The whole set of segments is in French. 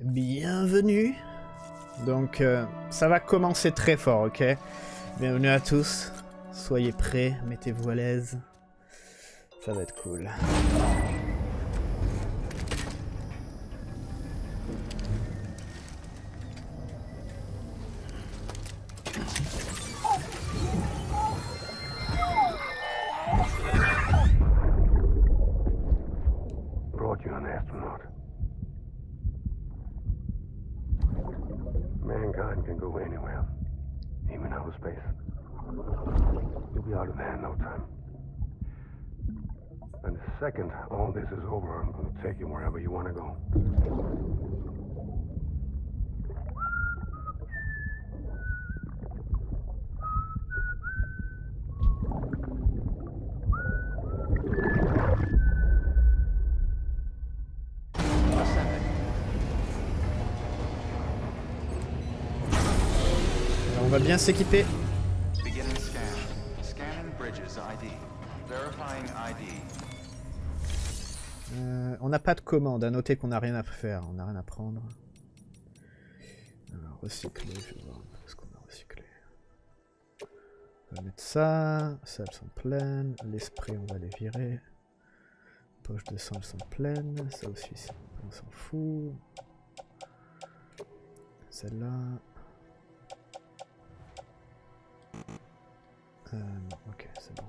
Bienvenue. Donc ça va commencer très fort, ok? Bienvenue à tous. Soyez prêts, mettez-vous à l'aise. Ça va être cool. Second all this is over, I'm going to take you wherever you want to go. On va bien s'équiper. Beginning scan. Scanning Bridges ID. Verifying ID. On n'a pas de commande, à noter qu'on n'a rien à faire, on n'a rien à prendre. Alors, recycler, je vais voir ce qu'on a recyclé. On va mettre ça, ça elles sont pleines, les sprays on va les virer. Poche de sang elles sont pleines, ça aussi on s'en fout. Celle-là. Non, ok, c'est bon.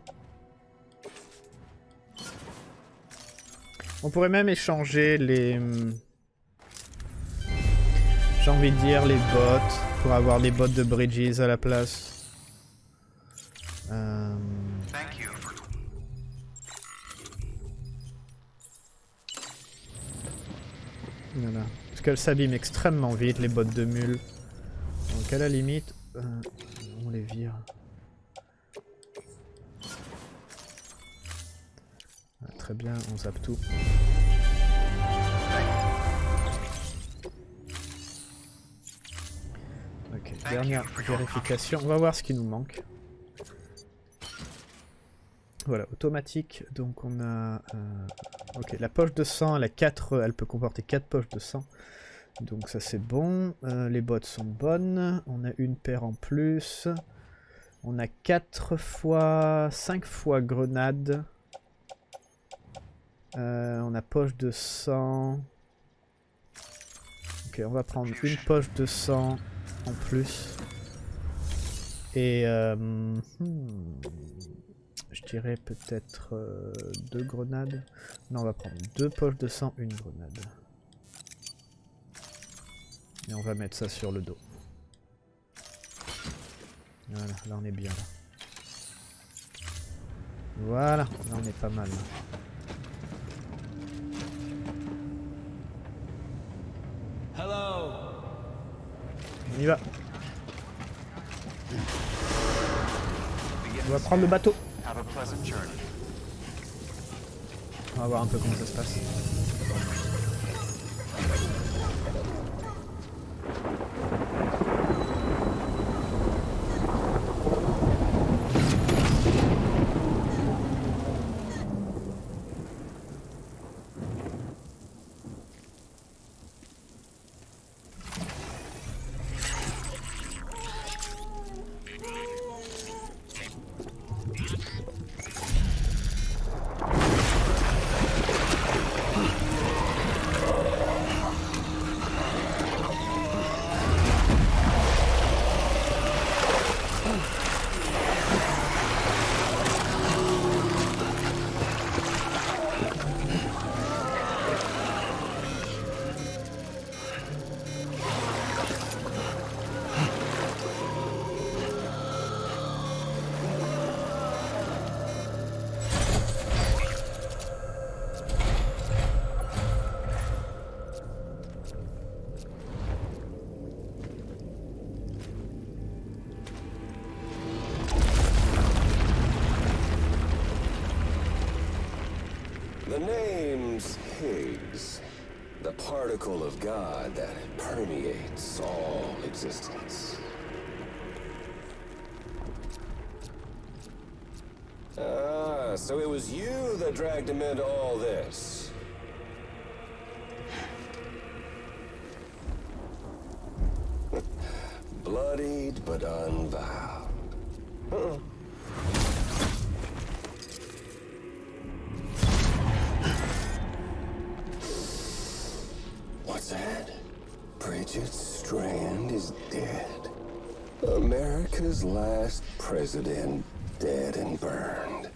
On pourrait même échanger les... J'ai envie de dire les bottes, pour avoir les bottes de Bridges à la place. Voilà. Parce qu'elles s'abîment extrêmement vite, les bottes de mule. Donc à la limite, on les vire. Très bien, on zappe tout. Ok, dernière vérification. On va voir ce qui nous manque. Voilà, automatique. Donc on a... ok, la poche de sang, elle a 4, elle peut comporter 4 poches de sang. Donc ça c'est bon. Les bottes sont bonnes. On a une paire en plus. On a 4 fois... 5 fois grenade. On a poche de sang. Ok, on va prendre une poche de sang en plus. Et je dirais peut-être 2 grenades. Non, on va prendre 2 poches de sang, une grenade. Et on va mettre ça sur le dos. Voilà, là on est bien là. Voilà, là on est pas mal là. On y va. On va prendre le bateau. On va voir un peu comment ça se passe. Higgs, the particle of God that permeates all existence. Ah, so it was you that dragged him into all this. Bloodied but unvowed. Uh-oh. What's ahead? Bridget Strand is dead. America's last president, dead and burned.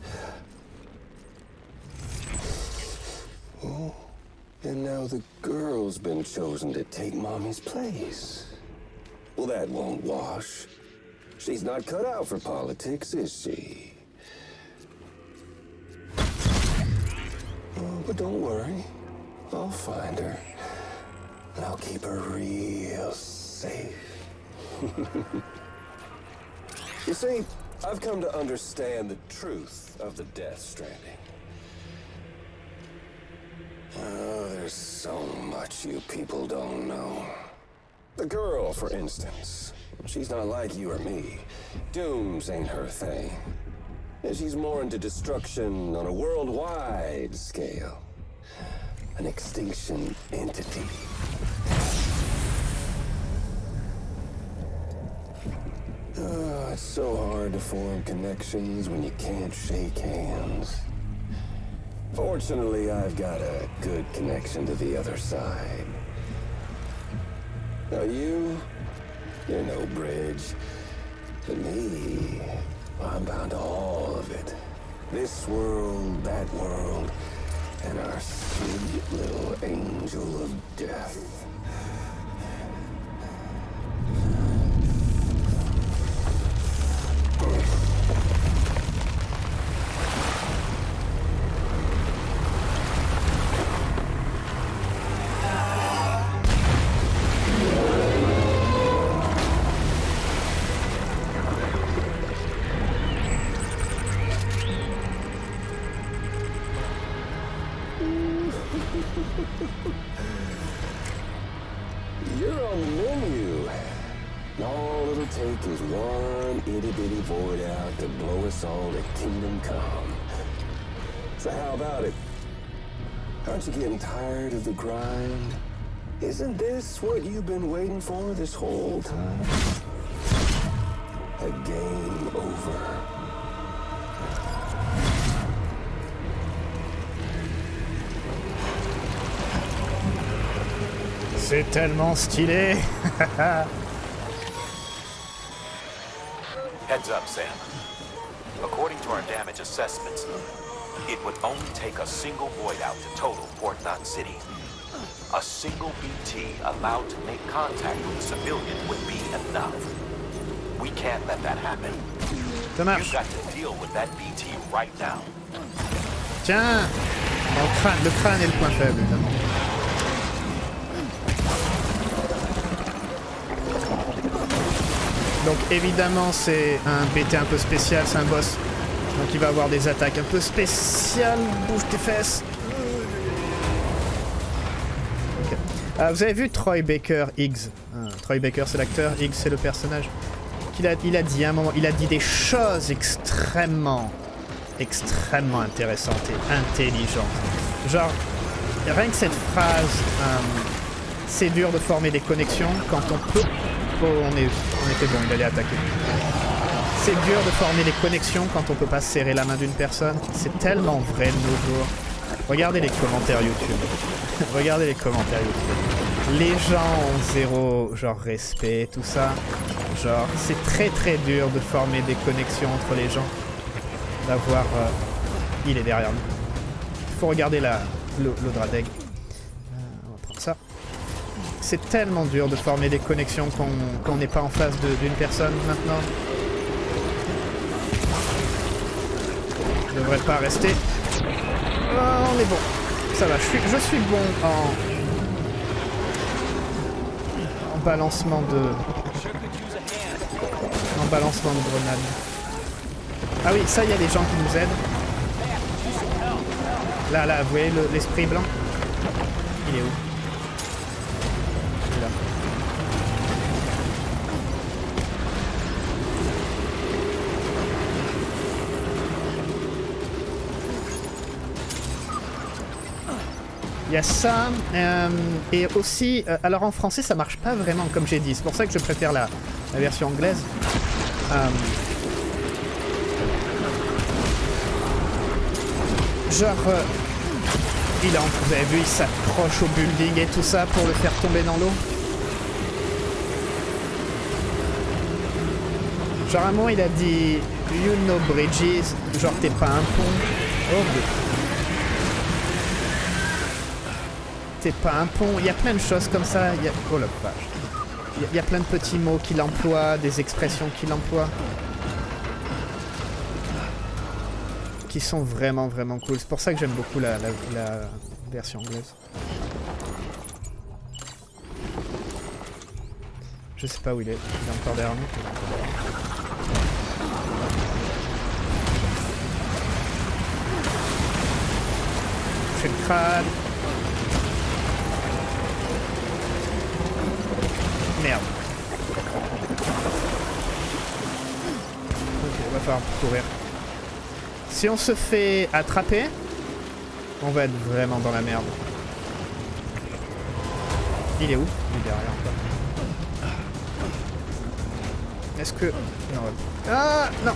Oh, and now the girl's been chosen to take Mommy's place. Well, that won't wash. She's not cut out for politics, is she? Oh, but don't worry. I'll find her. And I'll keep her real safe. You see, I've come to understand the truth of the Death Stranding. Oh, there's so much you people don't know. The girl, for instance. She's not like you or me. Dooms ain't her thing. And she's more into destruction on a worldwide scale. An extinction entity. Oh, it's so hard to form connections when you can't shake hands. Fortunately, I've got a good connection to the other side. Now you're no bridge. To me, I'm bound to all of it. This world, that world, and our sweet little angel of death. You're on the menu. All it'll take is one itty-bitty void out to blow us all to kingdom come. So how about it? Aren't you getting tired of the grind? Isn't this what you've been waiting for this whole time? A game over. C'est tellement stylé. Heads up, Sam. According to our damage assessments, it would only take a single void out to total Port Knot City. A single BT allowed to make contact with a civilian would be enough. We can't let that happen. You've got to deal with that BT right now. Tiens, le crâne est le point faible, évidemment. Donc évidemment c'est un BT un peu spécial, c'est un boss. Donc il va avoir des attaques un peu spéciales. Bouge tes fesses. Okay. Vous avez vu Troy Baker, Higgs. Troy Baker c'est l'acteur, Higgs c'est le personnage. Il a dit à un moment, il a dit des choses extrêmement intéressantes et intelligentes. Genre, rien que cette phrase, c'est dur de former des connexions quand on peut... Oh, on était bon, il allait attaquer. C'est dur de former des connexions quand on peut pas serrer la main d'une personne. C'est tellement vrai de nos jours. Regardez les commentaires YouTube. Regardez les commentaires YouTube. Les gens ont zéro, genre, respect, tout ça. Genre, c'est très dur de former des connexions entre les gens. D'avoir... il est derrière nous. Il faut regarder l'Odradeg. On va prendre ça. C'est tellement dur de former des connexions qu'on n'est pas en face d'une personne maintenant. Je devrais pas rester. Oh, on est bon. Ça va, je suis bon en balancement de grenades. Ah oui, ça, il y a des gens qui nous aident. Là, vous voyez l'esprit blanc. Il est où? Il y a ça, et aussi, alors en français ça marche pas vraiment comme j'ai dit, c'est pour ça que je préfère la version anglaise. Genre, il a, vous avez vu, il s'accroche au building et tout ça pour le faire tomber dans l'eau. Genre à un moment il a dit, you know Bridges, genre t'es pas un pont. Oh, t'es pas un pont, il y a plein de choses comme ça, il y a... Oh la vache. Il y a plein de petits mots qu'il emploie, des expressions qu'il emploie. Qui sont vraiment vraiment cool, c'est pour ça que j'aime beaucoup la version anglaise. Je sais pas où il est encore derrière nous. Le crâne. Merde. Ok, on va falloir courir. Si on se fait attraper, on va être vraiment dans la merde. Il est où? Il est derrière encore. Est-ce que... Non, ouais. Ah non.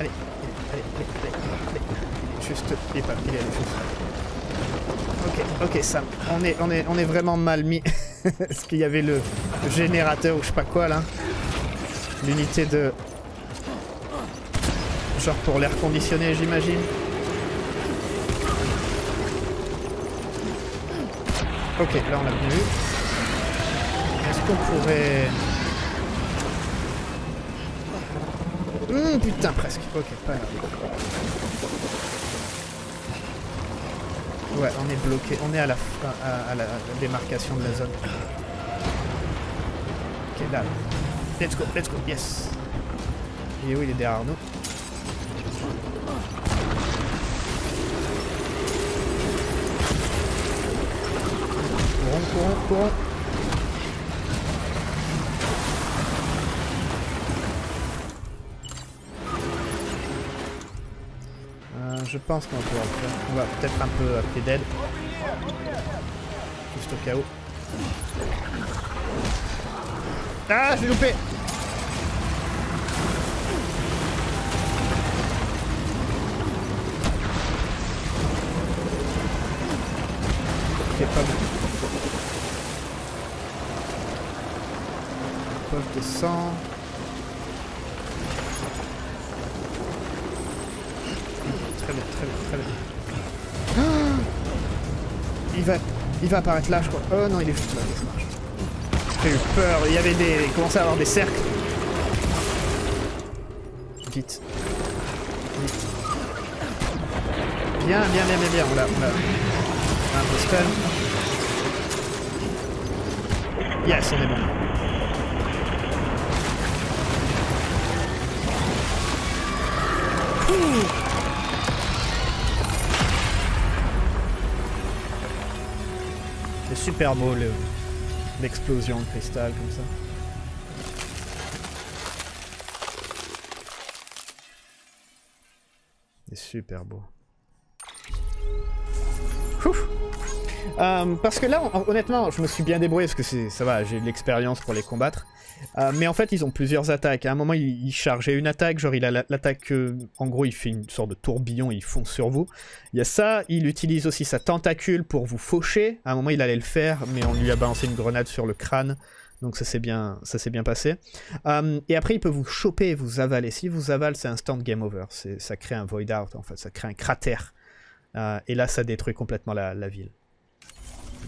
Allez. Juste, il est pas, il est juste. Ok, Sam, on est vraiment mal mis. Parce qu'il y avait le générateur ou je sais pas quoi là. L'unité de... Genre pour l'air conditionné, j'imagine. Ok, là on a venu. Est-ce qu'on pourrait... Putain, presque. Ok, pas là. Ouais, on est bloqué. On est à la fin, à la démarcation de la zone. Ok, là. Let's go, yes. Il est où? Il est derrière nous. Courons. Je pense qu'on va pouvoir le faire. On va peut-être un peu appeler d'aide. Juste au cas où. Ah, je l'ai loupé! Ok, pas bon. Poche de sang. Très bien. Ah, il va apparaître là, je crois. Oh non, il est juste là. J'ai eu peur. Il y avait il commençait à avoir des cercles. Vite. Bien. On l'a. Un peu stun. Yes, on est bon. Super beau l'explosion de cristal comme ça. C'est super beau. Parce que là, honnêtement, je me suis bien débrouillé parce que ça va, j'ai de l'expérience pour les combattre. Mais en fait, ils ont plusieurs attaques. À un moment, ils chargeaient une attaque, genre il a l'attaque... en gros, il fait une sorte de tourbillon, il fonce sur vous. Il y a ça, il utilise aussi sa tentacule pour vous faucher. À un moment, il allait le faire, mais on lui a balancé une grenade sur le crâne. Donc ça s'est bien passé. Et après, il peut vous choper, vous avaler. Si vous avale, c'est instant game over. Ça crée un void out, en fait. Ça crée un cratère. Et là, ça détruit complètement la ville.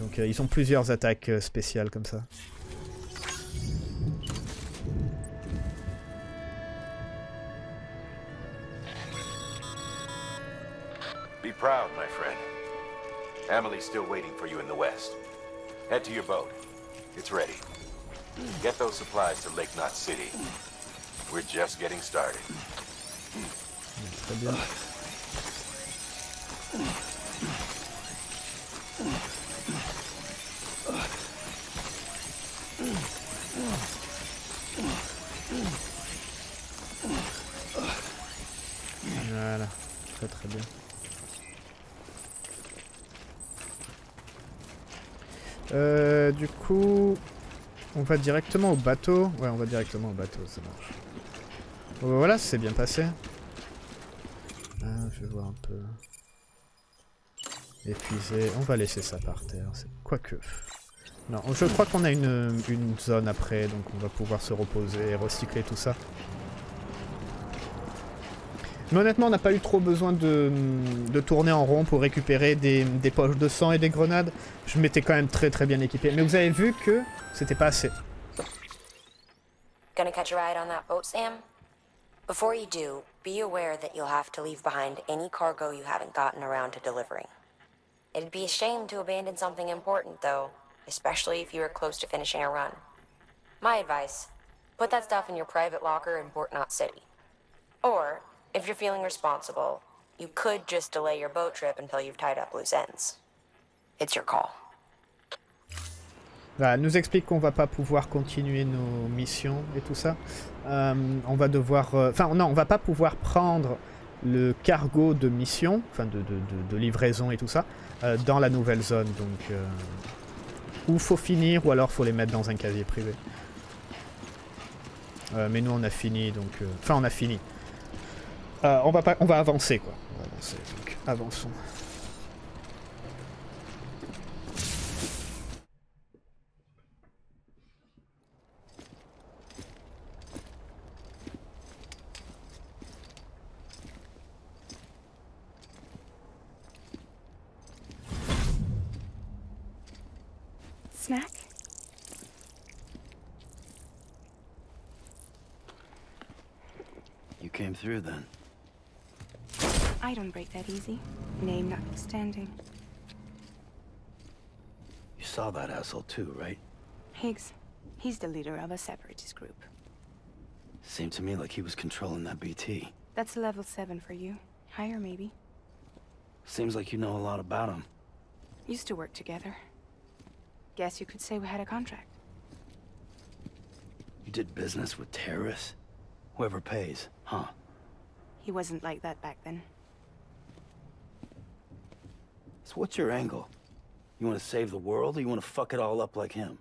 Donc ils ont plusieurs attaques spéciales comme ça. Be proud, my friend. Emily's still waiting for you in the west. Head to your boat. It's ready. Get those supplies to Lake Knot City. We're just getting started. Très bien. Voilà, très bien. Du coup, on va directement au bateau. Ouais, on va directement au bateau, ça marche. Bon, ben voilà, ça s'est bien passé. Je vais voir un peu. Épuisé. On va laisser ça par terre. Quoique. Non, je crois qu'on a une zone après, donc on va pouvoir se reposer et recycler tout ça. Mais honnêtement, on n'a pas eu trop besoin de tourner en rond pour récupérer des poches de sang et des grenades. Je m'étais quand même très bien équipé. Mais vous avez vu que c'était pas assez. Gonna catch a ride on that boat, Sam? Before you do, be aware that you'll have to leave behind any cargo you haven't gotten around to delivering. It'd be a shame to abandon something important, though, especially if you were close to finishing a run. My advice, put that stuff in your private locker in Port Knot City. Or, if you're feeling responsible, you could just delay your boat trip until you've tied up loose ends. It's your call. Voilà, elle nous explique qu'on va pas pouvoir continuer nos missions et tout ça. On va devoir... Enfin, non, on va pas pouvoir prendre le cargo de mission, enfin de livraison et tout ça, dans la nouvelle zone. Donc, ou faut finir, ou alors faut les mettre dans un casier privé. Mais nous, on a fini, donc... Enfin, on a fini. On va avancer, quoi. On va avancer, donc avançons. Snack? You came through then. I don't break that easy. Name notwithstanding. You saw that asshole too, right? Higgs. He's the leader of a separatist group. Seemed to me like he was controlling that BT. That's level 7 for you. Higher, maybe. Seems like you know a lot about him. Used to work together. Guess you could say we had a contract. You did business with terrorists? Whoever pays, huh? He wasn't like that back then. So what's your angle? You want to save the world, or you want to fuck it all up like him?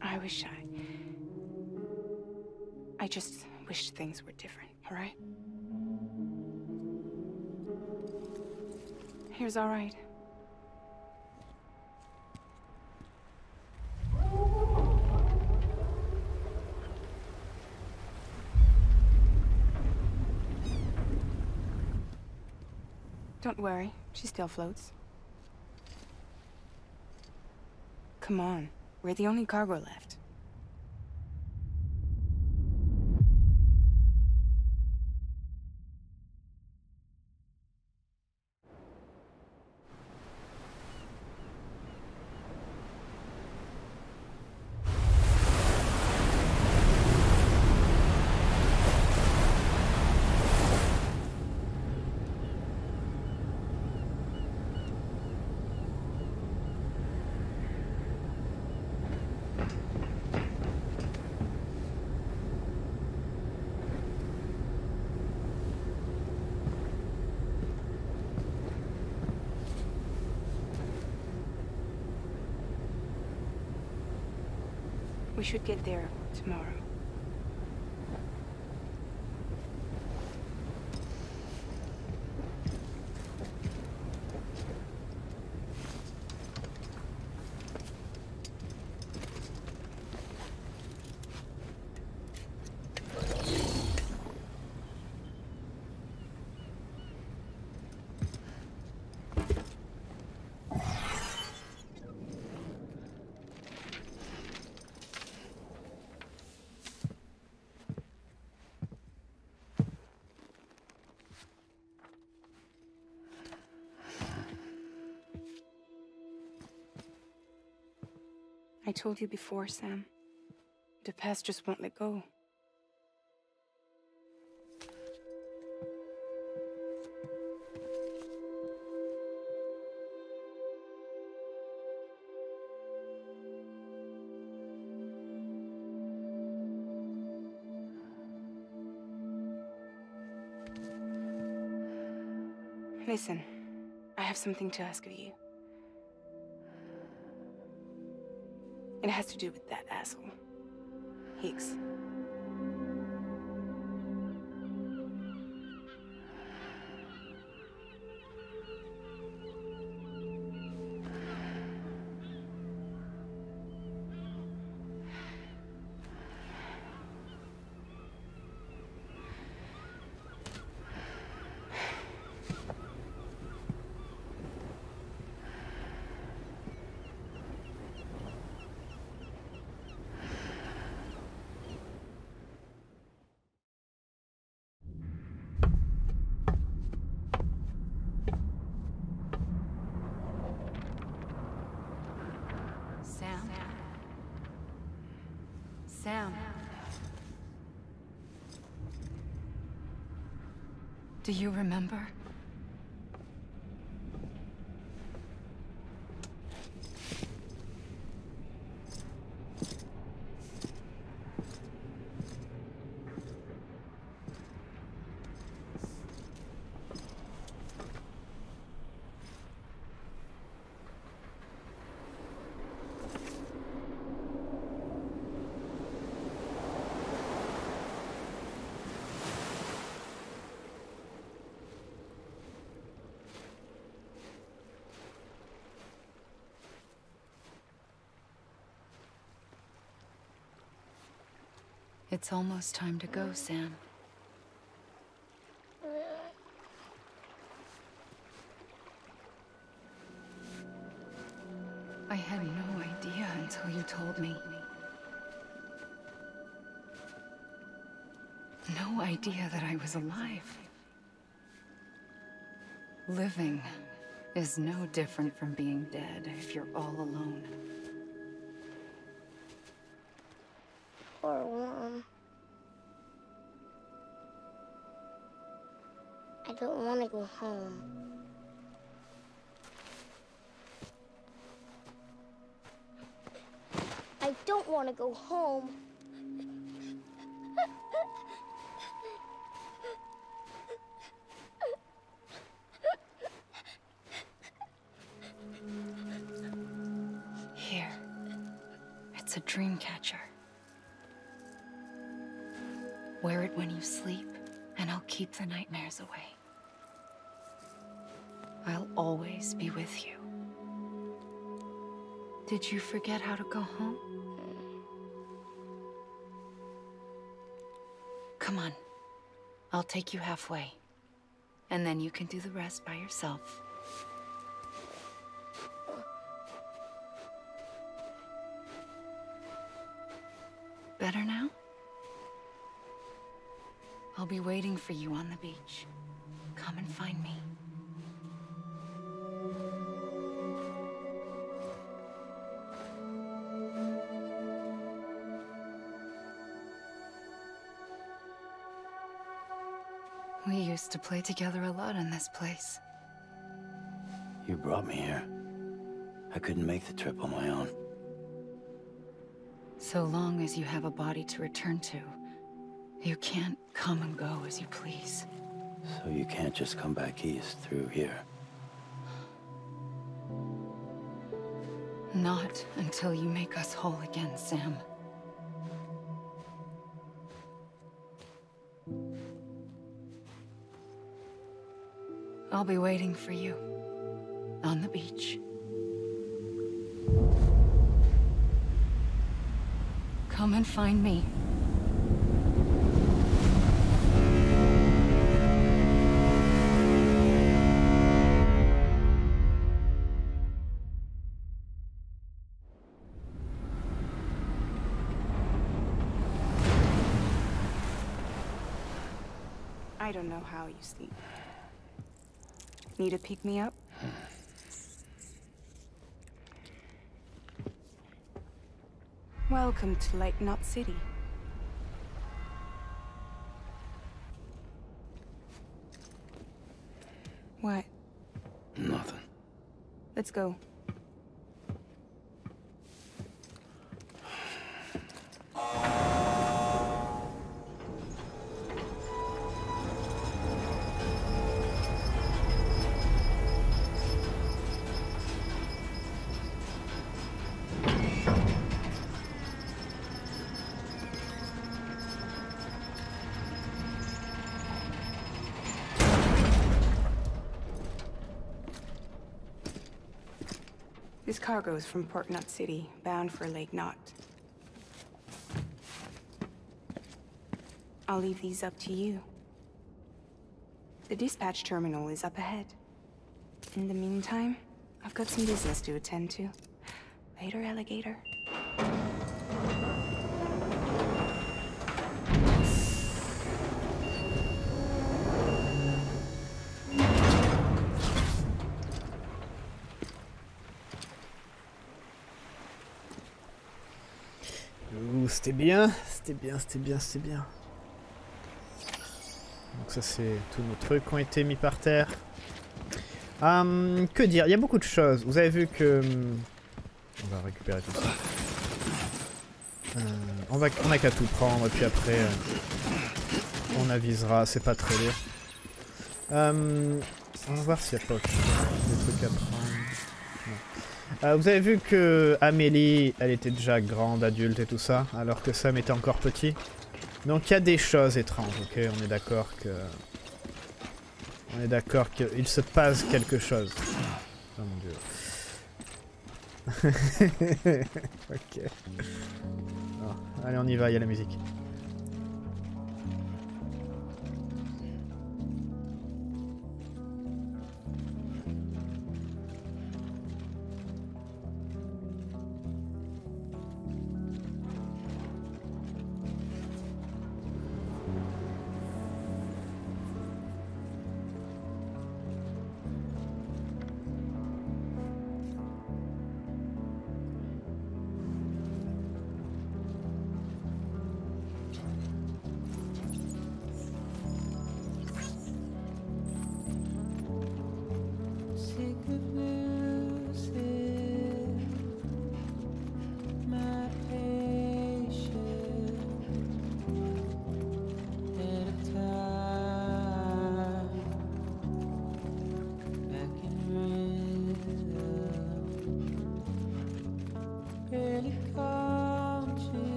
I wish I just wish things were different, all right? Here's all right. Don't worry, she still floats. Come on, we're the only cargo left. We should get there tomorrow. I told you before, Sam. The past just won't let go. Listen, I have something to ask of you. It has to do with that asshole, Higgs. Sam. Do you remember? It's almost time to go, Sam. I had no idea until you told me. No idea that I was alive. Living is no different from being dead if you're all alone. I don't want to go home. I don't want to go home. Here. It's a dream catcher. Wear it when you sleep, and I'll keep the nightmares away. I'll always be with you. Did you forget how to go home? Come on. I'll take you halfway. And then you can do the rest by yourself. Better now? I'll be waiting for you on the beach. Come and find me. We used to play together a lot in this place. You brought me here. I couldn't make the trip on my own. So long as you have a body to return to, you can't come and go as you please. So you can't just come back east through here? Not until you make us whole again, Sam. I'll be waiting for you, on the beach. Come and find me. I don't know how you sleep. Need to pick me up? Welcome to Lake Knot City. What? Nothing. Let's go. This cargo's from Port Knot City, bound for Lake Knot. I'll leave these up to you. The dispatch terminal is up ahead. In the meantime, I've got some business to attend to. Later, alligator. C'était bien, c'était bien, c'était bien, c'était bien. Donc ça c'est tous nos trucs qui ont été mis par terre. Que dire, il y a beaucoup de choses. Vous avez vu que... On va récupérer tout ça. On n'a qu'à tout prendre et puis après on avisera, c'est pas très lourd. On va voir s'il n'y a pas des trucs à prendre. Vous avez vu que Amélie, elle était déjà grande, adulte et tout ça, alors que Sam était encore petit. Donc il y a des choses étranges, ok? On est d'accord que... On est d'accord qu'il se passe quelque chose. Oh mon dieu. Ok. Alors, allez, on y va, il y a la musique.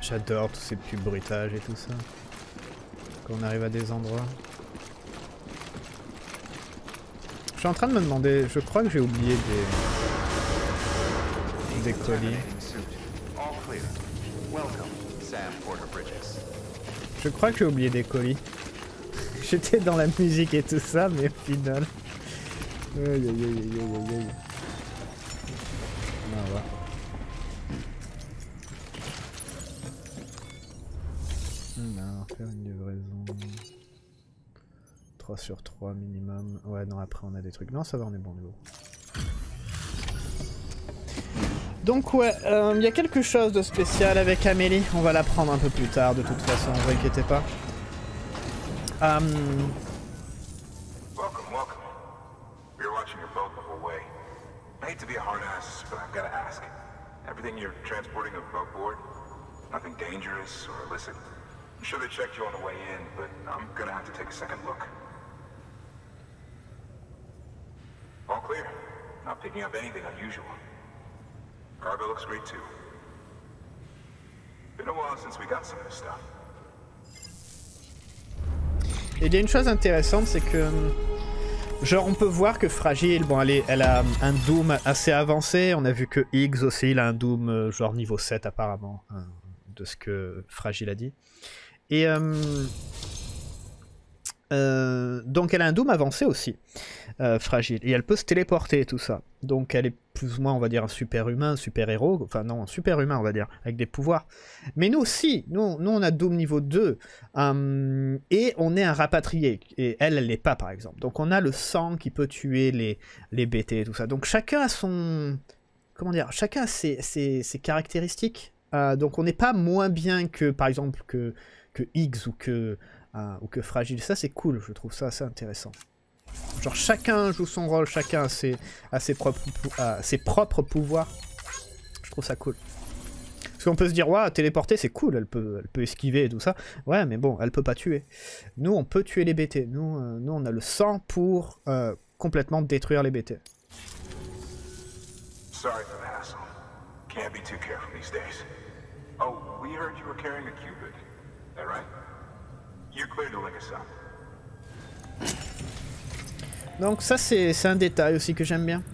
J'adore tous ces petits bruitages et tout ça, quand on arrive à des endroits. Je suis en train de me demander, je crois que j'ai oublié des colis. Je crois que j'ai oublié des colis. J'étais dans la musique et tout ça, mais au final... Sur 3 minimum. Ouais, non, après on a des trucs. Non, ça va, on est bon niveau. Donc ouais, il y a quelque chose de spécial avec Amélie. On va la prendre un peu plus tard, de toute façon, ne vous inquiétez pas. Il y a une chose intéressante, c'est que genre on peut voir que Fragile, bon elle a un Doom assez avancé, on a vu que Higgs aussi il a un Doom genre niveau 7 apparemment, hein, de ce que Fragile a dit. Et Donc elle a un Doom avancé aussi, fragile, et elle peut se téléporter et tout ça. Donc elle est plus ou moins, on va dire, un super-humain, super-héros, enfin non, un super-humain, on va dire, avec des pouvoirs. Mais nous aussi, nous on a Doom niveau 2, et on est un rapatrié, et elle l'est pas, par exemple. Donc on a le sang qui peut tuer les BT et tout ça. Donc chacun a son... Comment dire? Chacun a ses caractéristiques. Donc on n'est pas moins bien que, par exemple, que Higgs ou que fragile. Ça c'est cool, je trouve ça assez intéressant. Genre chacun joue son rôle, chacun a ses propres pouvoirs. Je trouve ça cool. Parce qu'on peut se dire, ouais, téléporter c'est cool, elle peut esquiver et tout ça. Ouais, mais bon, elle peut pas tuer. Nous, on peut tuer les BT. Nous on a le sang pour complètement détruire les BT. Sorry for the hassle. Can't be too careful these days. Oh, we heard you were carrying a cupid. That right? You're clear to link us up. Donc ça c'est un détail aussi que j'aime bien.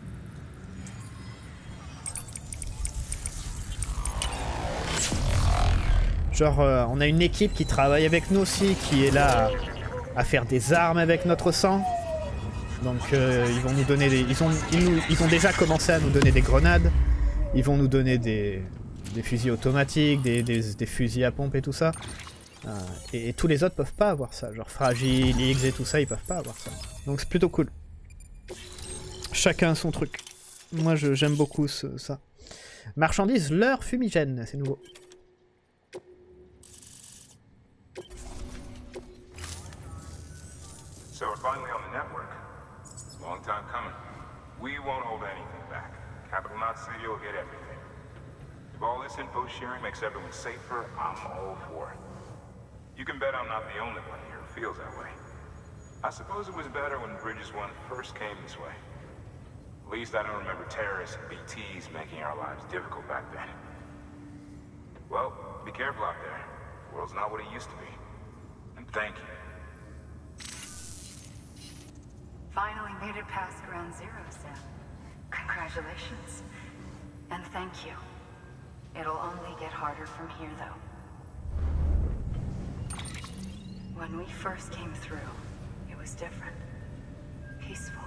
Genre on a une équipe qui travaille avec nous aussi, qui est là à faire des armes avec notre sang. Donc ils vont nous donner des... Ils ont déjà commencé à nous donner des grenades. Ils vont nous donner des fusils automatiques, des fusils à pompe et tout ça. Et tous les autres peuvent pas avoir ça, genre Fragile, X et tout ça, ils peuvent pas avoir ça. Donc c'est plutôt cool. Chacun son truc. Moi j'aime beaucoup ça. Marchandises, leur fumigène, c'est nouveau. So we're finally on the network. Long time coming. We won't hold anything back. Capital Knot City will get everything. If all this info sharing makes everyone safer, I'm all for it. You can bet I'm not the only one here who feels that way. I suppose it was better when Bridges 1 first came this way. At least I don't remember terrorists and BTs making our lives difficult back then. Well, be careful out there. The world's not what it used to be. And thank you. Finally made it past Ground Zero, Sam. Congratulations. And thank you. It'll only get harder from here, though. When we first came through, it was different. Peaceful.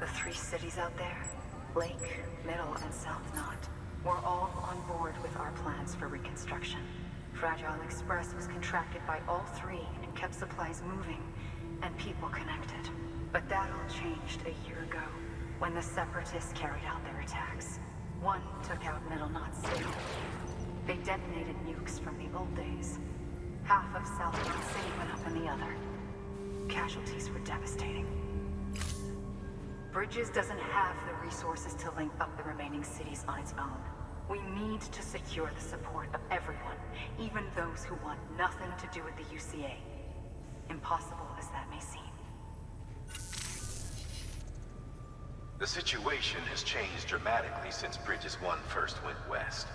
The three cities out there, Lake, Middle, and South Knot, were all on board with our plans for reconstruction. Fragile Express was contracted by all three and kept supplies moving and people connected. But that all changed a year ago when the Separatists carried out their attacks. One took out Middle Knot City. They detonated nukes from the old days. Half of South Knot City went up in the other. Casualties were devastating. Bridges doesn't have the resources to link up the remaining cities on its own. We need to secure the support of everyone, even those who want nothing to do with the UCA. Impossible as that may seem. The situation has changed dramatically since Bridges 1 first went west.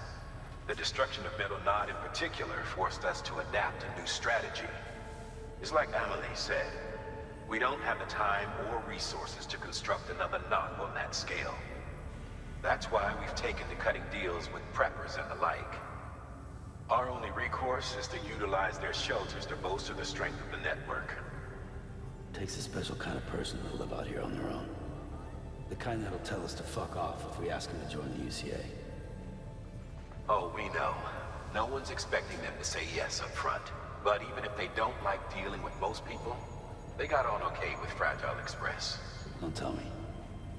The destruction of Middle Knot in particular forced us to adapt a new strategy. It's like Emily said, we don't have the time or resources to construct another knot on that scale. That's why we've taken to cutting deals with preppers and the like. Our only recourse is to utilize their shelters to bolster the strength of the network. It takes a special kind of person to live out here on their own. The kind that'll tell us to fuck off if we ask them to join the UCA. Oh, we know. No one's expecting them to say yes up front. But even if they don't like dealing with most people, they got on okay with Fragile Express. Don't tell me.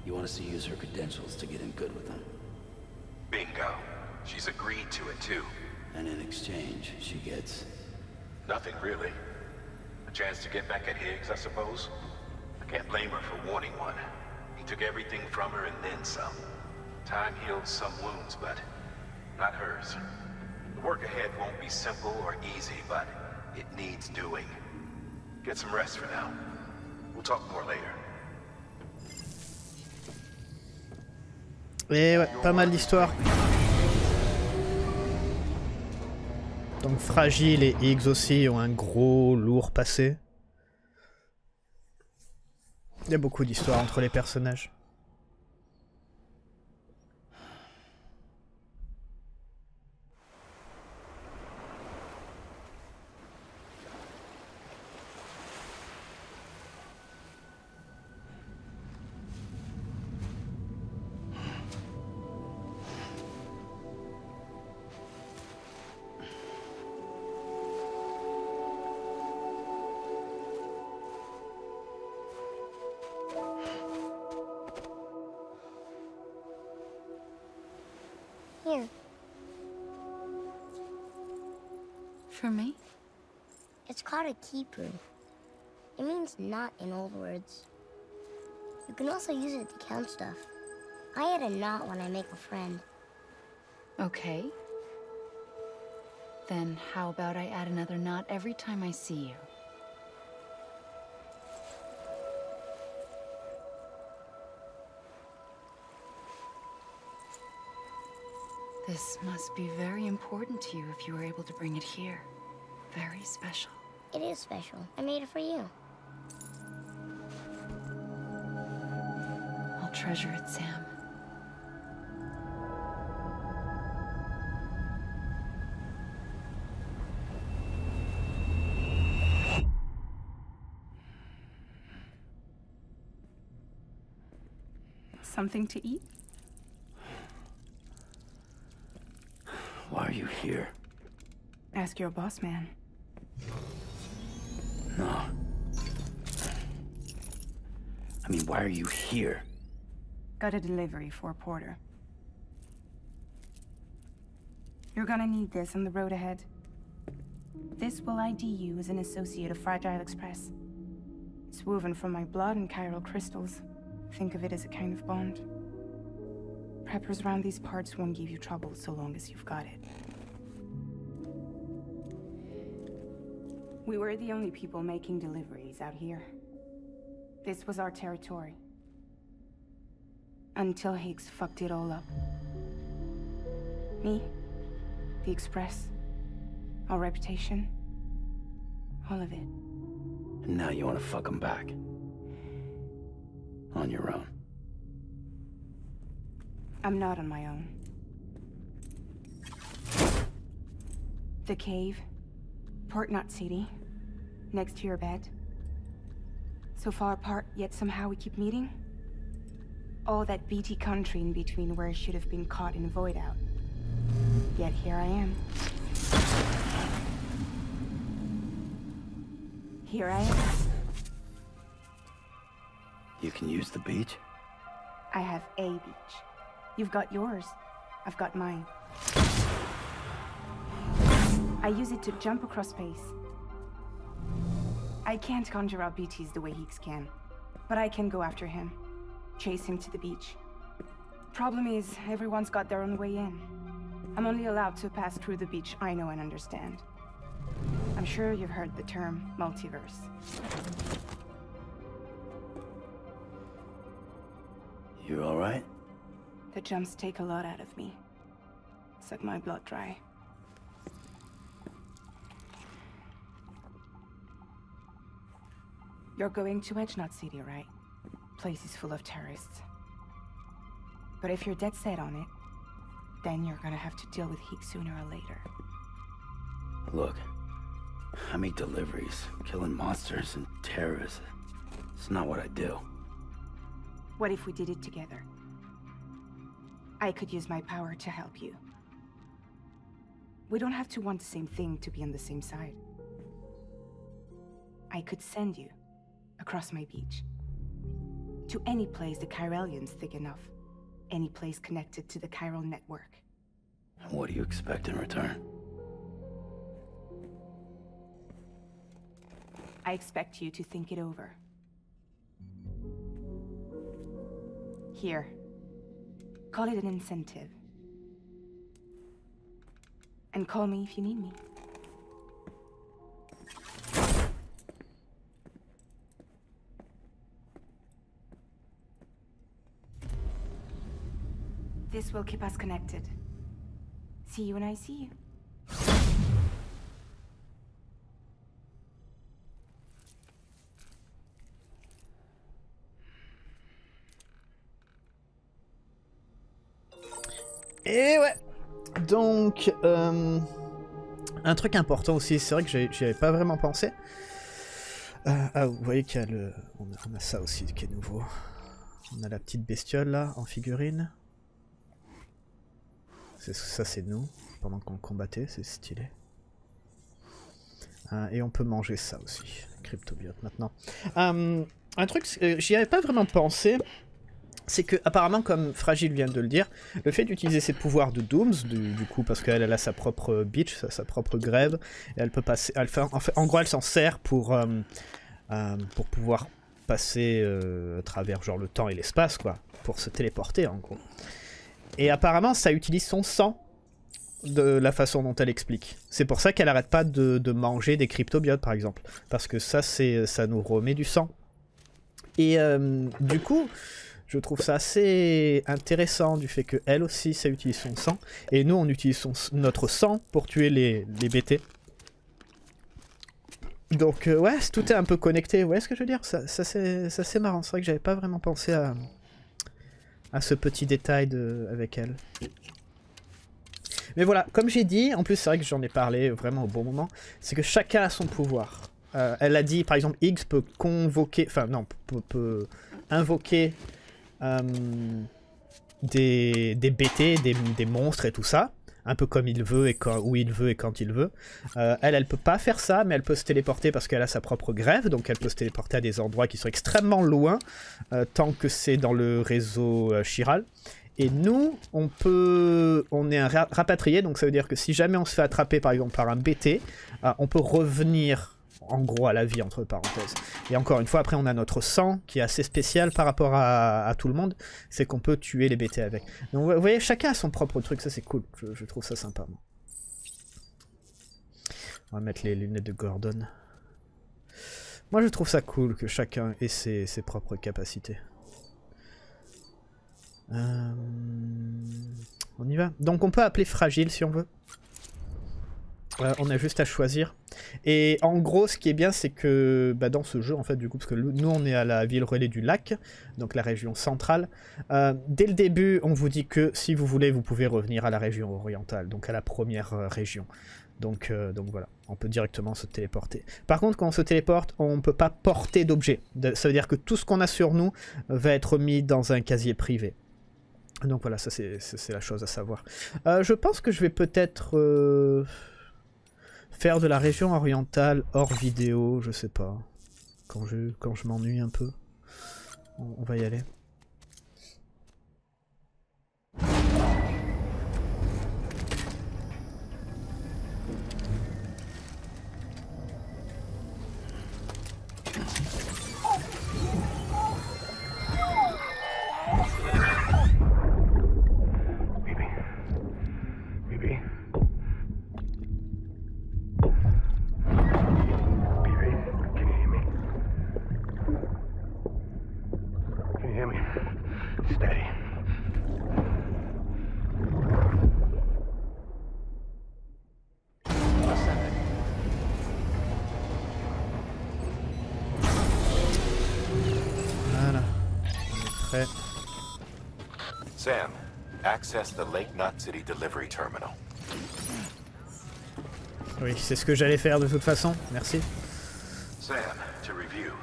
You want us to use her credentials to get in good with them? Bingo. She's agreed to it too. And in exchange, she gets... Nothing really. A chance to get back at Higgs, I suppose. I can't blame her for wanting one. He took everything from her and then some. Time healed some wounds, but... not hers. The work ahead won't be simple or easy, but it needs doing. Get some rest for now. We'll talk more later. Et ouais, pas mal d'histoires. Donc Fragile et Higgs aussi ont un gros, lourd passé. Il y a beaucoup d'histoires entre les personnages. for me? It's called a kipu. It means knot in old words. You can also use it to count stuff. I add a knot when I make a friend. Okay. Then how about I add another knot every time I see you? This must be very important to you if you were able to bring it here. Very special. It is special. I made it for you. I'll treasure it, Sam. Something to eat? Why are you here? Ask your boss man. No. I mean, why are you here? Got a delivery for a porter. You're gonna need this on the road ahead. This will ID you as an associate of Fragile Express. It's woven from my blood and chiral crystals. Think of it as a kind of bond. Preppers around these parts won't give you trouble so long as you've got it. We were the only people making deliveries out here. This was our territory. Until Higgs fucked it all up. Me, the Express, our reputation, all of it. And now you want to fuck them back. On your own. I'm not on my own. The cave, Port Knot City, next to your bed. So far apart, yet somehow we keep meeting. All that BT country in between where I should have been caught in void out. Yet here I am. Here I am. You can use the beach? I have a beach. You've got yours. I've got mine. I use it to jump across space. I can't conjure out BTs the way Higgs can, but I can go after him, chase him to the beach. Problem is, everyone's got their own way in. I'm only allowed to pass through the beach I know and understand. I'm sure you've heard the term multiverse. You're all right? The jumps take a lot out of me. Suck my blood dry. You're going to Edge Knot City, right? Place is full of terrorists. But if you're dead set on it, then you're gonna have to deal with Higgs sooner or later. Look, I make deliveries, killing monsters and terrorists. It's not what I do. What if we did it together? I could use my power to help you. We don't have to want the same thing to be on the same side. I could send you across my beach. To any place the Chiralians think enough. Any place connected to the chiral network. And what do you expect in return? I expect you to think it over. Here. Call it an incentive. And call me if you need me. This will keep us connected. See you when I see you. Et ouais. Donc, un truc important aussi, c'est vrai que j'y avais pas vraiment pensé. Ah, vous voyez qu'il y a le... On a ça aussi qui est nouveau. On a la petite bestiole là, en figurine. Ça c'est nous, pendant qu'on combattait, c'est stylé. Et on peut manger ça aussi, Cryptobiote maintenant. Un truc, j'y avais pas vraiment pensé. c'est que, apparemment, comme Fragile vient de le dire, le fait d'utiliser ses pouvoirs de Dooms, du coup, parce qu'elle a sa propre bitch, sa propre grève, et elle peut passer. En gros, elle s'en sert pour pouvoir passer à travers genre le temps et l'espace, quoi, pour se téléporter, en gros. Et apparemment, ça utilise son sang, de la façon dont elle explique. C'est pour ça qu'elle n'arrête pas de manger des cryptobiotes, par exemple, parce que ça, ça nous remet du sang. Et du coup, je trouve ça assez intéressant du fait qu'elle aussi, ça utilise son sang, et nous, on utilise notre sang pour tuer les BT. Donc ouais, tout est un peu connecté, vous voyez ce que je veux dire? Ça c'est marrant, c'est vrai que j'avais pas vraiment pensé à ce petit détail avec elle. Mais voilà, comme j'ai dit, en plus c'est vrai que j'en ai parlé vraiment au bon moment, c'est que chacun a son pouvoir. Elle a dit, par exemple, Higgs peut convoquer, enfin non, peut invoquer des BT, des monstres et tout ça, un peu comme il veut et où il veut et quand il veut. Elle peut pas faire ça, mais elle peut se téléporter parce qu'elle a sa propre grève, donc elle peut se téléporter à des endroits qui sont extrêmement loin, tant que c'est dans le réseau Chiral. Et nous, on est un rapatrié, donc ça veut dire que si jamais on se fait attraper par exemple par un BT, on peut revenir en gros à la vie, entre parenthèses. Et encore une fois, après on a notre sang qui est assez spécial par rapport à tout le monde, c'est qu'on peut tuer les BT avec. Donc vous voyez, chacun a son propre truc, ça c'est cool, je trouve ça sympa. Moi. On va mettre les lunettes de Gordon. Moi je trouve ça cool que chacun ait ses propres capacités. On y va. Donc on peut appeler Fragile si on veut. On a juste à choisir. Et en gros, ce qui est bien, c'est que bah, dans ce jeu, en fait, du coup, parce que nous, on est à la ville relais du lac, donc la région centrale. Dès le début, on vous dit que si vous voulez, vous pouvez revenir à la région orientale, donc à la première région. Donc voilà, on peut directement se téléporter. Par contre, quand on se téléporte, on ne peut pas porter d'objets. Ça veut dire que tout ce qu'on a sur nous va être mis dans un casier privé. Donc voilà, ça c'est la chose à savoir. Je pense que je vais peut-être faire de la région orientale hors vidéo, je sais pas. Quand je m'ennuie un peu, on va y aller. Sam, access the Lake Knot City delivery terminal. Oui, c'est ce que j'allais faire de toute façon. Merci. Sam, to review.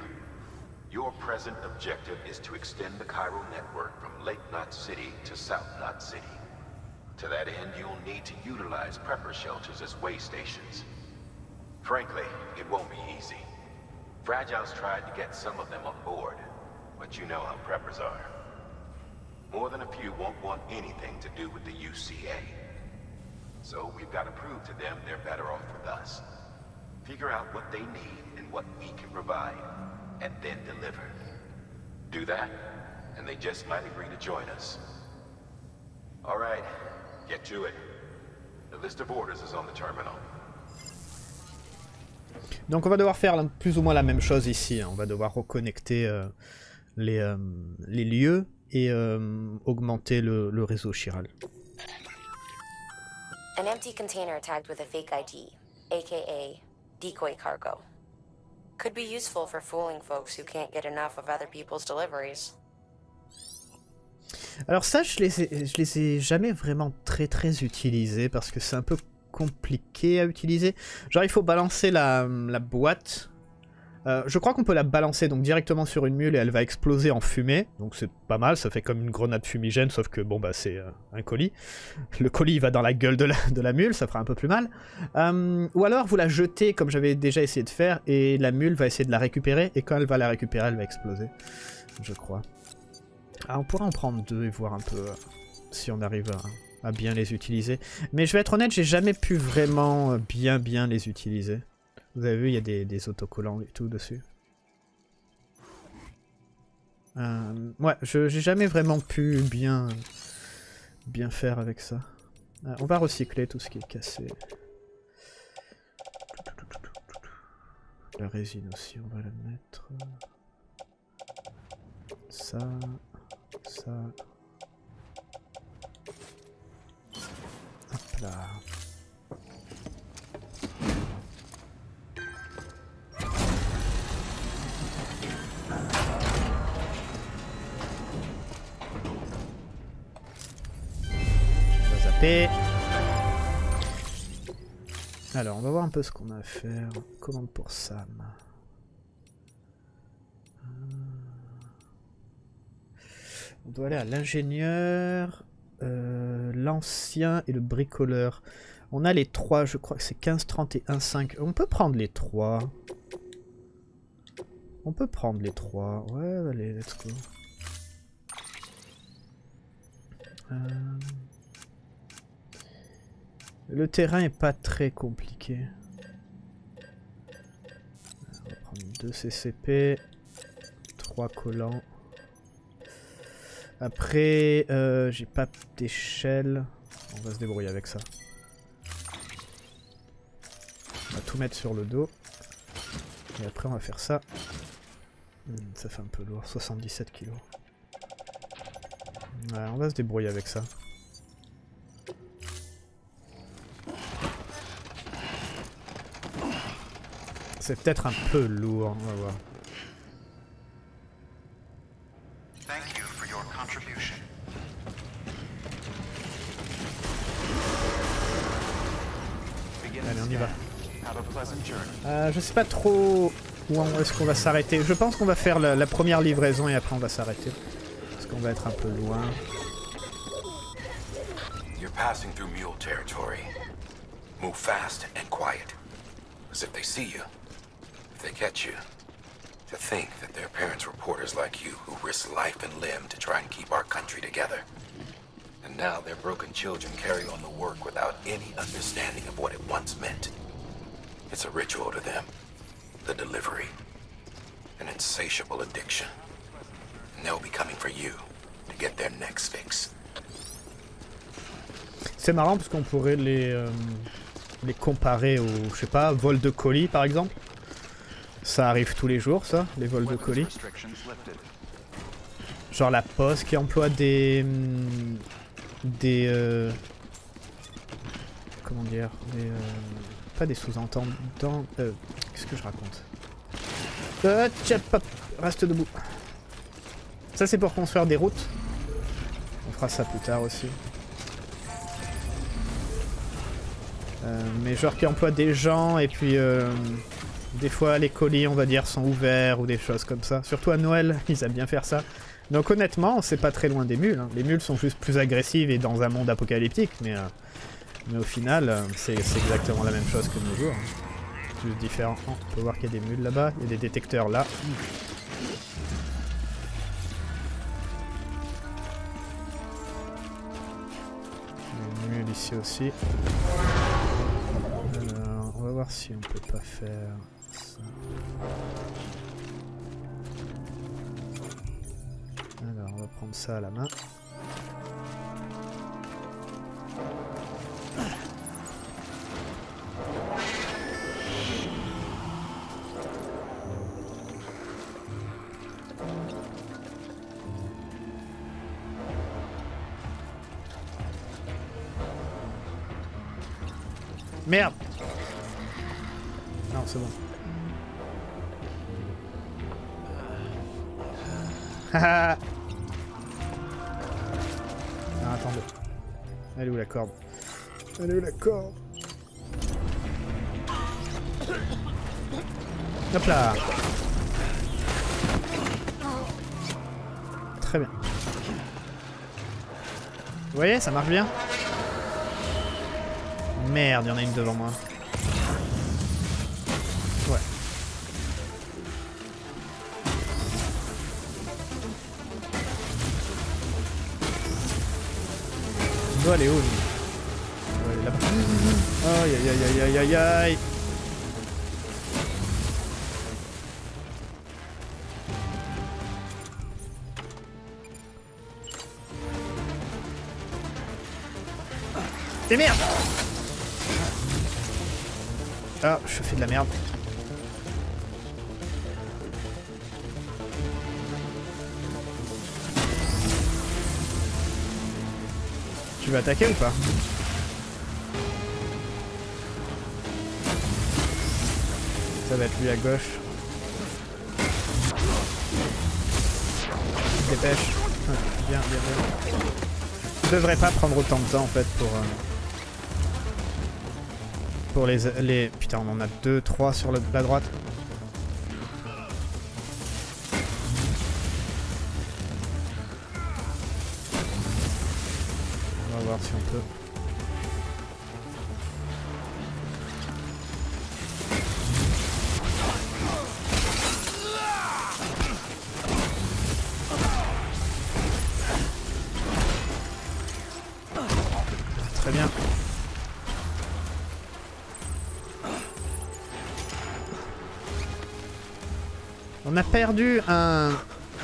Your present objective is to extend the chiral network from Lake Knot City to South Knot City. To that end, you'll need to utilize prepper shelters as way stations. Frankly, it won't be easy. Fragile's tried to get some of them on board, but you know how preppers are. More than a few won't want anything to do with the UCA. So we've got to prove to them they're better off with us. Figure out what they need and what we can provide, and then deliver. Do that, and they just might agree to join us. All right, get to it. The list of orders is on the terminal. Donc on va devoir faire plus ou moins la même chose ici. On va devoir reconnecter les lieux et augmenter le réseau Chiral. An empty container tagged with a fake ID, aka decoy cargo. Could be useful for fooling folks who can't get enough of other people's deliveries. Alors ça, je les ai jamais vraiment très utilisés parce que c'est un peu compliqué à utiliser. Genre il faut balancer la boîte. Je crois qu'on peut la balancer donc directement sur une mule et elle va exploser en fumée. Donc c'est pas mal, ça fait comme une grenade fumigène, sauf que bon bah c'est un colis. Le colis il va dans la gueule de la mule, ça fera un peu plus mal. Ou alors vous la jetez comme j'avais déjà essayé de faire et la mule va essayer de la récupérer et quand elle va la récupérer elle va exploser, je crois. Ah, on pourra en prendre deux et voir un peu si on arrive à bien les utiliser. Mais je vais être honnête, j'ai jamais pu vraiment bien les utiliser. Vous avez vu, il y a des autocollants et tout dessus. Ouais, j'ai jamais vraiment pu bien faire avec ça. On va recycler tout ce qui est cassé. La résine aussi, on va la mettre. Ça, ça. Hop là. On va zapper. Alors, on va voir un peu ce qu'on a à faire. Commande pour Sam. On doit aller à l'ingénieur, l'ancien et le bricoleur. On a les trois, je crois que c'est 15, 30 et 1, 5. On peut prendre les trois. On peut prendre les trois. Ouais, allez, let's go. Le terrain est pas très compliqué. On va prendre 2 CCP, 3 collants. Après, j'ai pas d'échelle. On va se débrouiller avec ça. On va tout mettre sur le dos. Et après, on va faire ça. Ça fait un peu lourd, 77 kg. Voilà, on va se débrouiller avec ça. C'est peut-être un peu lourd, on va voir. Je sais pas trop où est-ce qu'on va s'arrêter. Je pense qu'on va faire la première livraison et après on va s'arrêter. Parce qu'on va être un peu loin. You're passing through mule territory. Move fast and quiet. As if they see you, if they catch you, to think that their parents were porters like you who risked life and limb to try and keep our country together. And now their broken children carry on the work without any understanding of what it once meant. It's a ritual to them. The delivery. An insatiable addiction. And they'll be coming for you to get their next fix. C'est marrant parce qu'on pourrait les comparer au, je sais pas, vol de colis par exemple. Ça arrive tous les jours ça, les vols de colis. Genre la poste qui emploie comment dire, pas des sous-entendants. Qu'est-ce que je raconte? Reste debout. Ça c'est pour construire des routes. On fera ça plus tard aussi. Mais genre qui emploie des gens et puis des fois les colis on va dire sont ouverts ou des choses comme ça. Surtout à Noël, ils aiment bien faire ça. Donc honnêtement, c'est pas très loin des mules. Hein. Les mules sont juste plus agressives et dans un monde apocalyptique, mais au final, c'est exactement la même chose que nos jours. Hein. C'est juste différent. Oh, on peut voir qu'il y a des mules là-bas, il y a des détecteurs là. Des mules ici aussi. Alors, on va voir si on peut pas faire ça. Alors, on va prendre ça à la main. Merde! Non, c'est bon. Haha! Non, attendez. Elle est où la corde? Elle est où la corde? Hop là! Très bien. Vous voyez, ça marche bien? Merde, il y en a une devant moi. Ouais. doit aller haut. On doit aller là-bas. Aïe aïe aïe aïe aïe aïe. Des merdes. Ah, je fais de la merde. Tu vas attaquer ou pas? Ça va être lui à gauche. Dépêche. Bien, bien, bien. Je devrais pas prendre autant de temps en fait pour les... Putain, on en a 2, 3 sur la droite. On va voir si on peut. Très bien. On a perdu un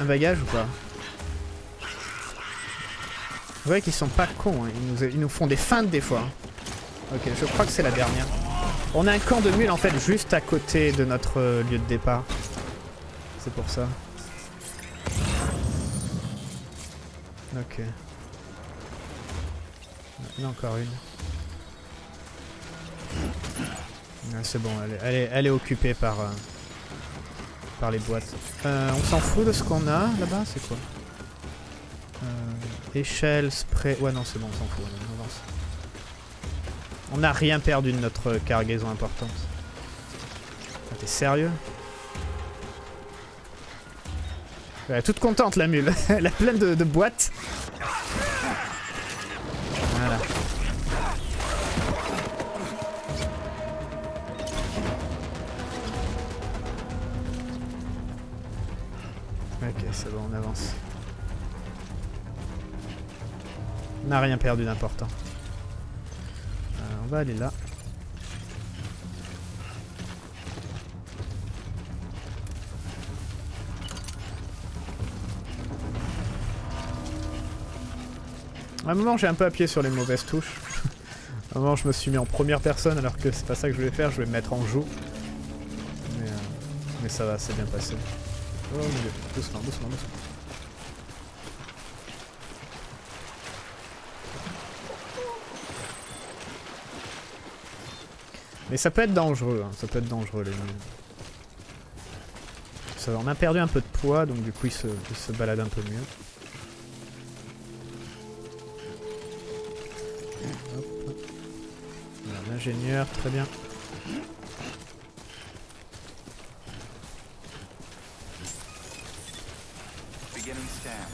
bagage ou pas? Vous voyez qu'ils sont pas cons, hein. Ils nous font des feintes des fois. Ok, je crois que c'est la dernière. On a un camp de mules en fait juste à côté de notre lieu de départ. C'est pour ça. Ok. Il y en a encore une. Ah, c'est bon, elle est occupée par... par les boîtes. On s'en fout de ce qu'on a là-bas, c'est quoi? Échelle, spray... Ouais non c'est bon, on s'en fout, on avance. On n'a rien perdu de notre cargaison importante. Ah, t'es sérieux? Elle est toute contente la mule, elle a plein de boîtes. Voilà. Ok, c'est bon, on avance. On n'a rien perdu d'important. On va aller là. À un moment, j'ai un peu appuyé sur les mauvaises touches. À un moment, je me suis mis en première personne alors que c'est pas ça que je voulais faire, je vais me mettre en joue. Mais ça va, c'est bien passé. Oh mon dieu, doucement, doucement, doucement. Mais ça peut être dangereux, hein. Ça peut être dangereux les gens. On a perdu un peu de poids, donc du coup ils se baladent un peu mieux. Hop. Voilà, l'ingénieur, très bien. Beginning scan.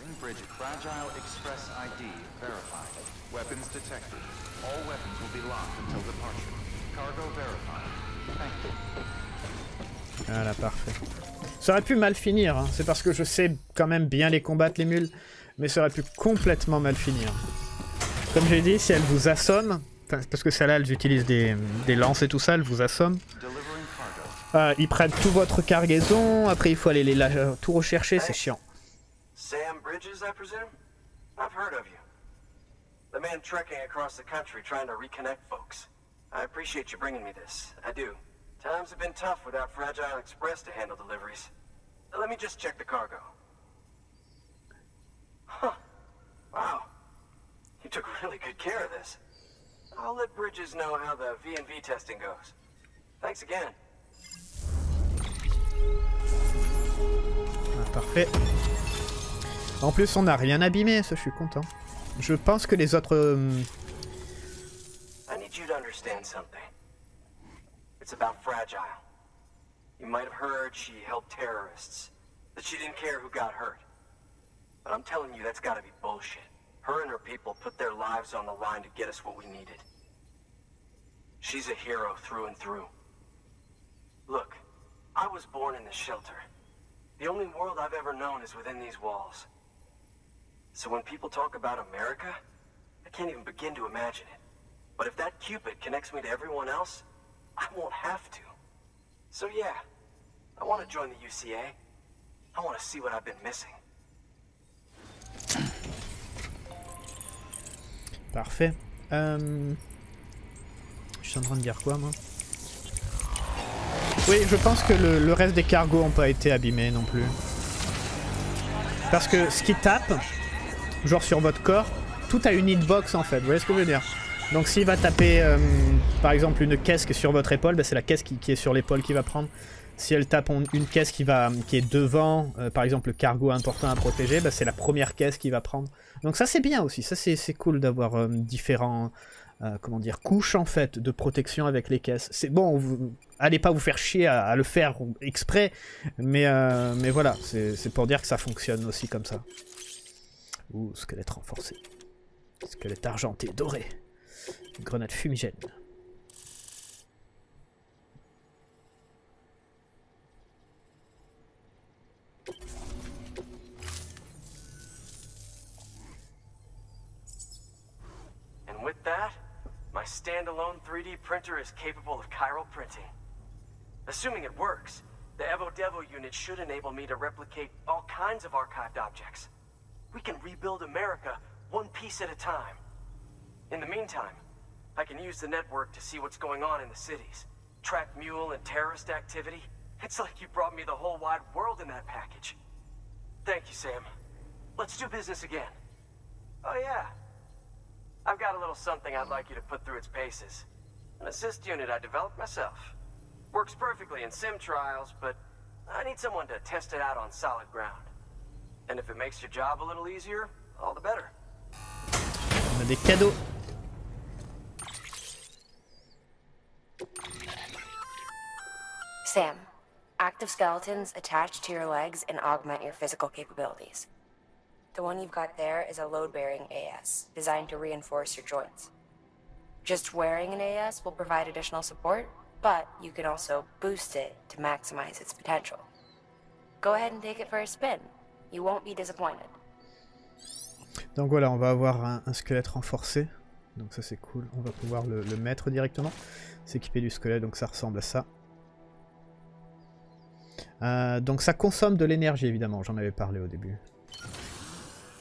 Ring bridge Fragile Express ID verified. Weapons detected. All weapons will be locked until departure. Cargo verified. Thank you. Voilà, parfait. Ça aurait pu mal finir, hein. C'est parce que je sais quand même bien les combattre les mules, mais ça aurait pu complètement mal finir. Comme j'ai dit, si elles vous assomment, parce que celles-là elles utilisent des lances et tout ça, elles vous assomment. Ils prennent tout votre cargaison, après il faut aller tout rechercher, c'est chiant. Sam Bridges, I presume? I've heard of you. The man trekking across the country trying to reconnect folks. I appreciate you bringing me this. I do. Times have been tough without Fragile Express to handle deliveries. Let me just check the cargo. Huh. Wow. You took really good care of this. I'll let Bridges know how the V&V testing goes. Thanks again. Parfait. En plus, on n'a rien abîmé, ça je suis content. Je pense que les autres... I need you to understand something. It's about Fragile. You might have heard she helped terrorists. That she didn't care who got hurt. But I'm telling you, that's gotta be bullshit. Her and her people put their lives on the line to get us what we needed. She's a hero through and through. Look, I was born in this shelter. The only world I've ever known is within these walls. So when people talk about America, I can't even begin to imagine it. But if that Cupid connects me to everyone else, I won't have to. So yeah, I want to join the UCA. I want to see what I've been missing. Parfait. Je suis en train de dire quoi, moi? Oui, je pense que le reste des cargos n'ont pas été abîmés non plus. Parce que ce qui tape, genre sur votre corps, tout a une hitbox en fait, vous voyez ce que je veux dire? Donc s'il va taper par exemple une caisse qui est sur votre épaule, bah, c'est la caisse qui est sur l'épaule qui va prendre. Si elle tape une caisse qui est devant, par exemple le cargo important à protéger, bah, c'est la première caisse qui va prendre. Donc ça c'est bien aussi, ça c'est cool d'avoir différents comment dire, couches en fait de protection avec les caisses. C'est bon, vous, allez pas vous faire chier à le faire exprès, mais voilà, c'est pour dire que ça fonctionne aussi comme ça. Ouh, squelette renforcé, squelette argenté, doré, grenade fumigène. And with that, my standalone 3D printer is capable of chiral printing. Assuming it works, the Evo Devo unit should enable me to replicate all kinds of archived objects. We can rebuild America one piece at a time. In the meantime, I can use the network to see what's going on in the cities, track mule and terrorist activity. It's like you brought me the whole wide world in that package. Thank you, Sam. Let's do business again. Oh yeah. I've got a little something I'd like you to put through its paces. An assist unit I developed myself. Works perfectly in sim trials, but I need someone to test it out on solid ground. And if it makes your job a little easier, all the better. On a des cadeaux. Sam. Active skeletons attached to your legs and augment your physical capabilities. The one you've got there is a load-bearing AS, designed to reinforce your joints. Just wearing an AS will provide additional support, but you can also boost it to maximize its potential. Go ahead and take it for a spin. You won't be disappointed. Donc voilà, on va avoir un squelette renforcé. Donc ça c'est cool, on va pouvoir le mettre directement. S'équiper du squelette, donc ça ressemble à ça. Donc ça consomme de l'énergie évidemment, j'en avais parlé au début.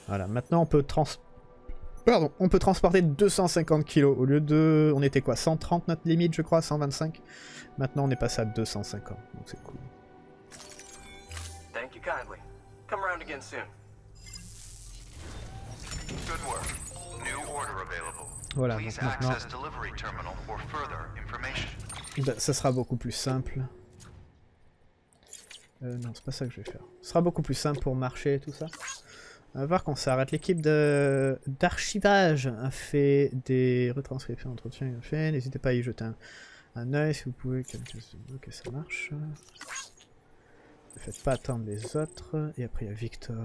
Voilà, maintenant on peut transporter 250 kg au lieu de... On était quoi, 130 notre limite je crois, 125. Maintenant on est passé à 250, donc c'est cool. Thank you kindly. Come around again soon. Good work. New order available. Voilà, donc maintenant... Ben, ça sera beaucoup plus simple. Non, c'est pas ça que je vais faire. Ce sera beaucoup plus simple pour marcher et tout ça. On va voir qu'on s'arrête. L'équipe d'archivage a fait des retranscriptions, entretiens, n'hésitez pas à y jeter un œil si vous pouvez. Ok, ça marche. Ne faites pas attendre les autres. Et après il y a Victor.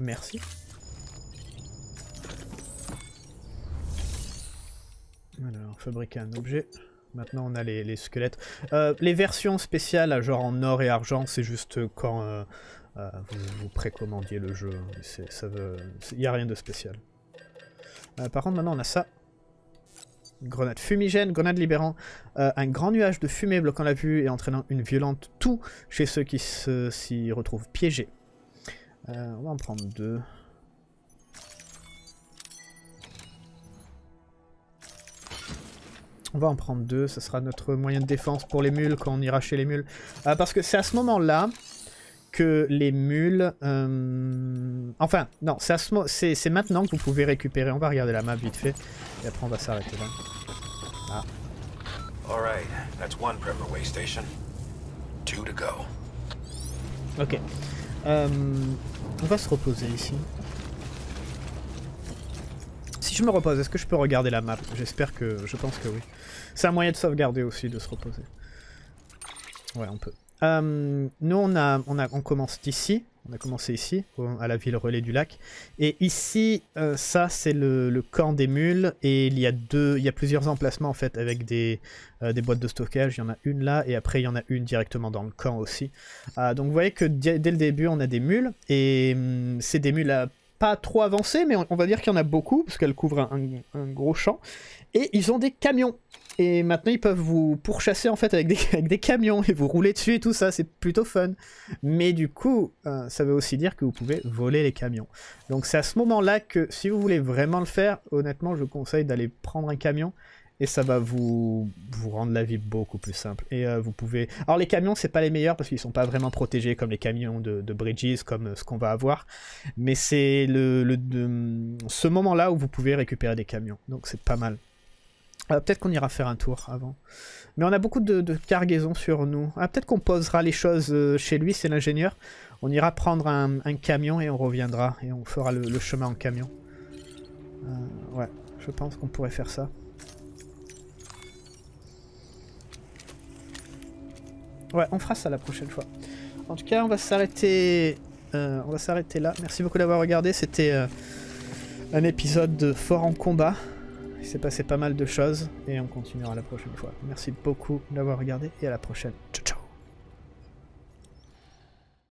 Merci. Alors, fabriquer un objet. Maintenant on a les squelettes. Les versions spéciales, genre en or et argent, c'est juste quand vous précommandiez le jeu. Il n'y a rien de spécial. Par contre maintenant on a ça. Grenade fumigène, grenade libérant. Un grand nuage de fumée bloquant la vue et entraînant une violente toux chez ceux qui s'y retrouvent piégés. On va en prendre deux. On va en prendre deux, ça sera notre moyen de défense pour les mules quand on ira chez les mules. Parce que c'est à ce moment-là que les mules... Enfin, non, c'est maintenant que vous pouvez récupérer. On va regarder la map vite fait, et après on va s'arrêter là. Ah. Ok. On va se reposer ici. Si je me repose, est-ce que je peux regarder la map? J'espère que... Je pense que oui. C'est un moyen de sauvegarder aussi, de se reposer. Ouais, on peut. Nous, on commence d'ici. On a commencé ici, à la ville relais du lac. Et ici, ça c'est le camp des mules. Et il y a plusieurs emplacements en fait avec des boîtes de stockage. Il y en a une là et après il y en a une directement dans le camp aussi. Donc vous voyez que dès le début on a des mules. Et c'est des mules à pas trop avancées, mais on va dire qu'il y en a beaucoup parce qu'elles couvrent un gros champ. Et ils ont des camions. Et maintenant ils peuvent vous pourchasser en fait avec des camions et vous rouler dessus et tout ça, c'est plutôt fun. Mais du coup, ça veut aussi dire que vous pouvez voler les camions. Donc c'est à ce moment-là que si vous voulez vraiment le faire, honnêtement je vous conseille d'aller prendre un camion. Et ça va vous rendre la vie beaucoup plus simple. Et vous pouvez... Alors les camions, c'est pas les meilleurs parce qu'ils sont pas vraiment protégés comme les camions de Bridges, comme ce qu'on va avoir. Mais c'est ce moment-là où vous pouvez récupérer des camions. Donc c'est pas mal. Peut-être qu'on ira faire un tour avant. Mais on a beaucoup de cargaisons sur nous. Peut-être qu'on posera les choses chez lui, c'est l'ingénieur. On ira prendre un camion et on reviendra. Et on fera le chemin en camion. Ouais, je pense qu'on pourrait faire ça. Ouais, on fera ça la prochaine fois. En tout cas, on va s'arrêter là. Merci beaucoup d'avoir regardé. C'était un épisode de Fort en combat. Il s'est passé pas mal de choses et on continuera la prochaine fois. Merci beaucoup d'avoir regardé et à la prochaine. Ciao, ciao.